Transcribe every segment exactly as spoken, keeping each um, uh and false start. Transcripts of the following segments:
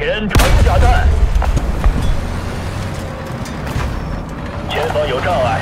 前传炸弹，前方有障碍。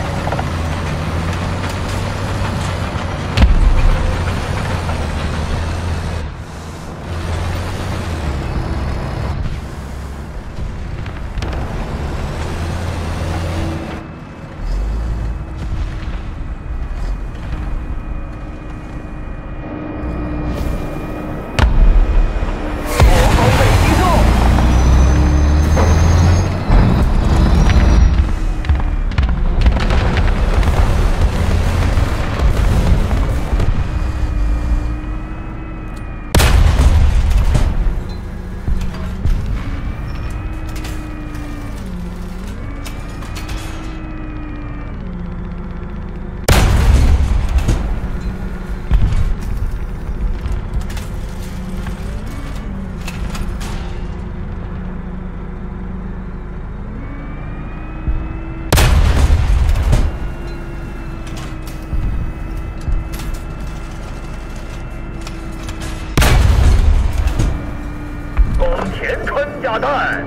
炸弹！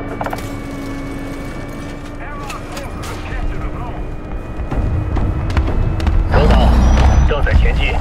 收到，正在前进。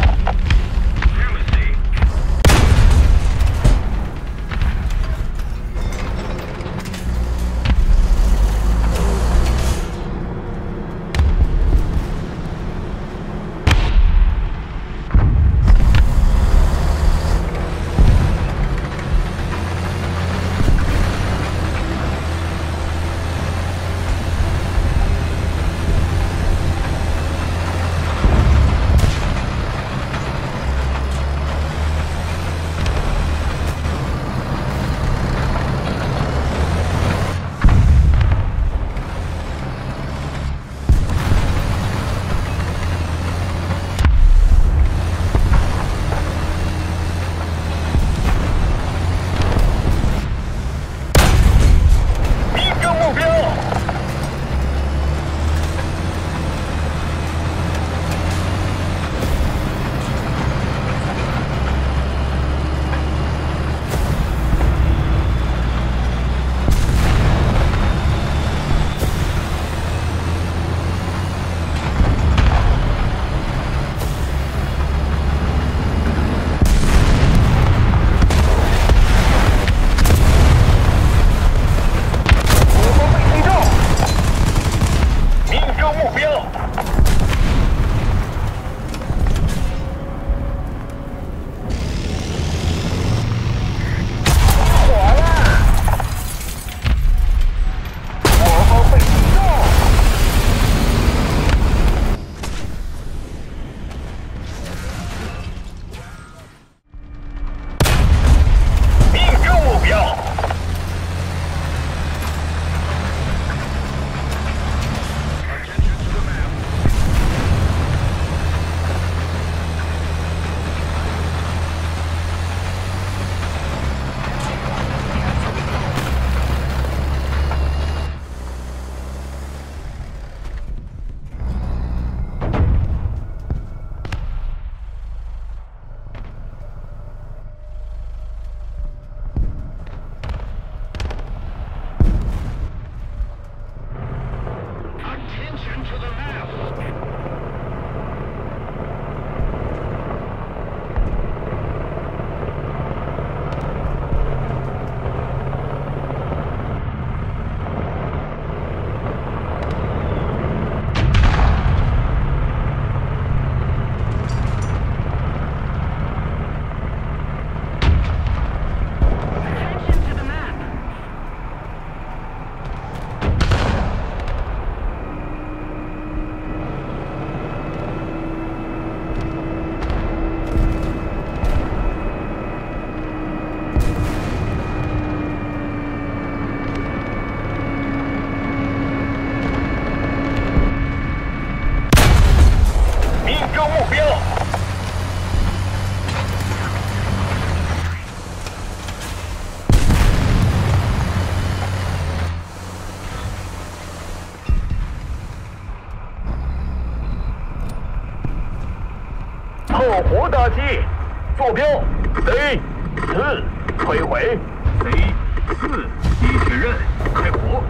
活打击，坐标 A 四，摧毁 C。四一指认开火。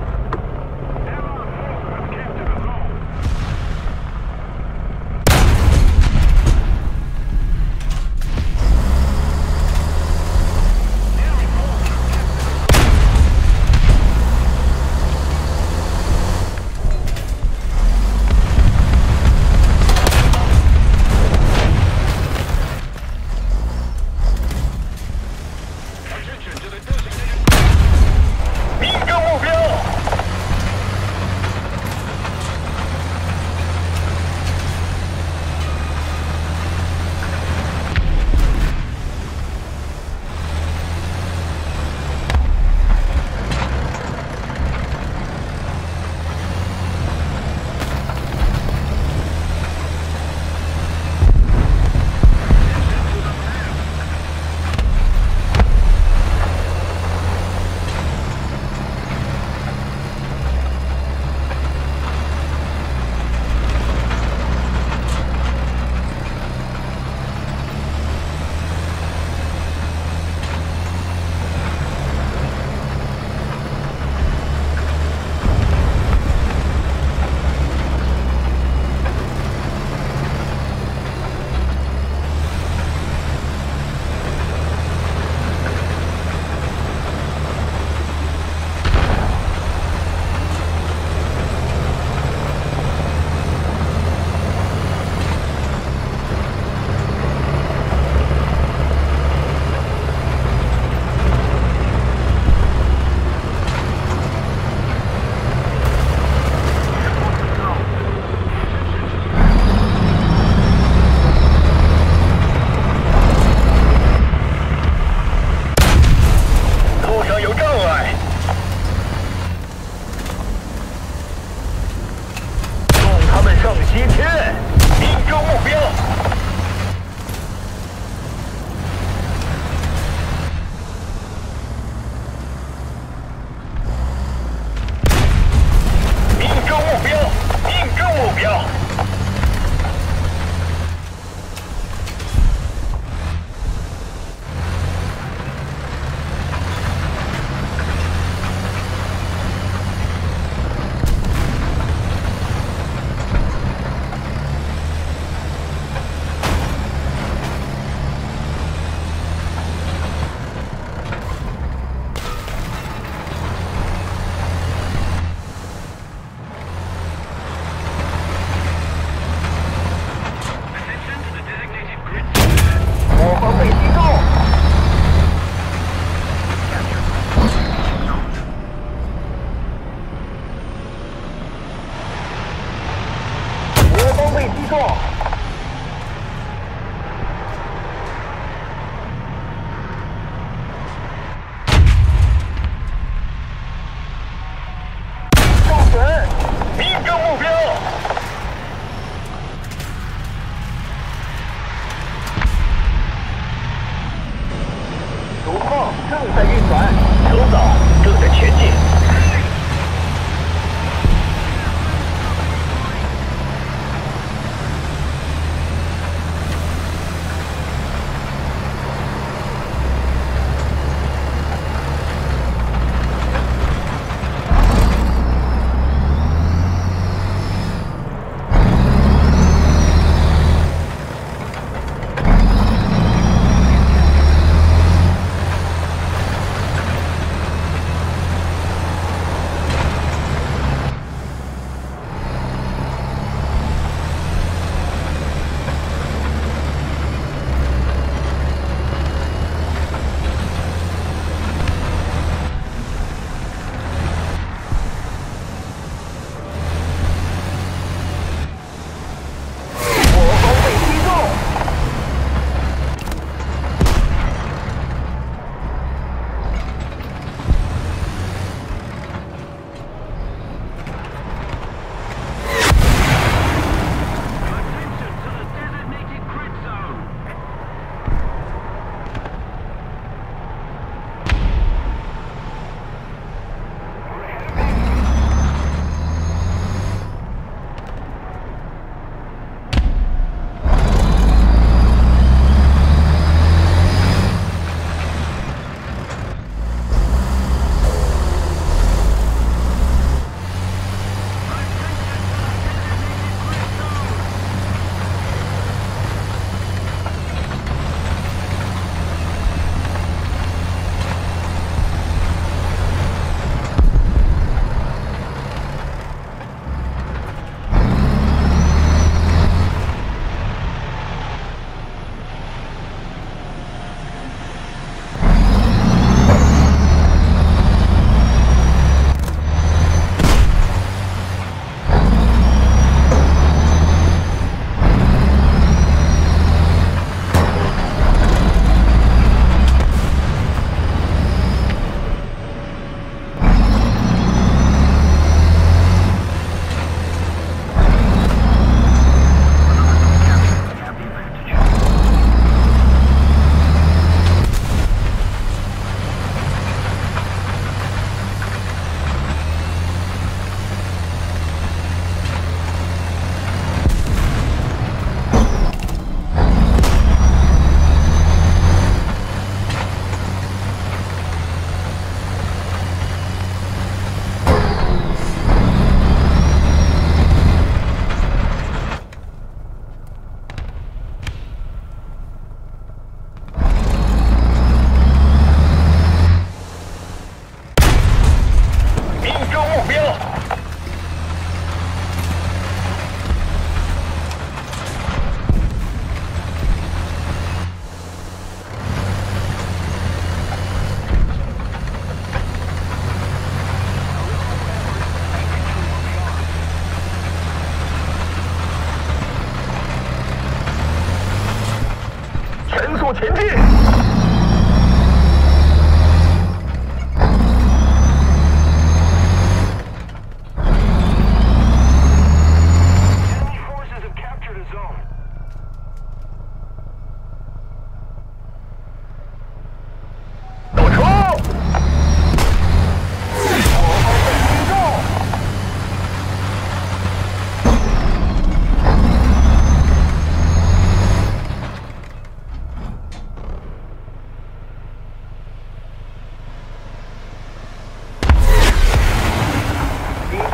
前进！抖出！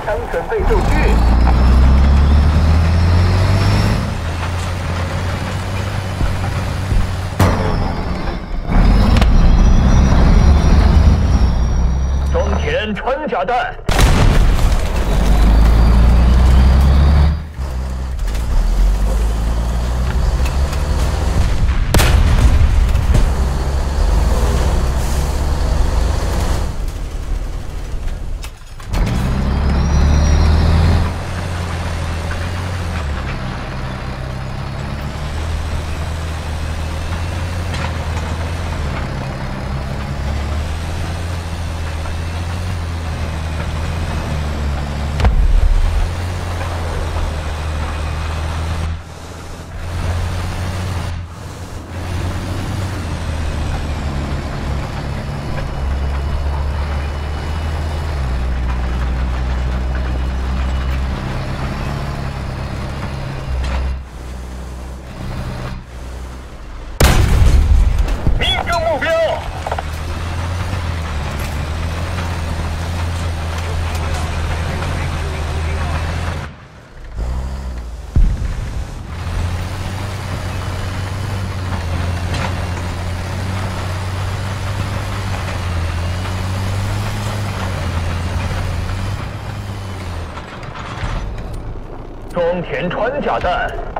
枪准备就绪。 装填穿甲弹，装填穿甲弹。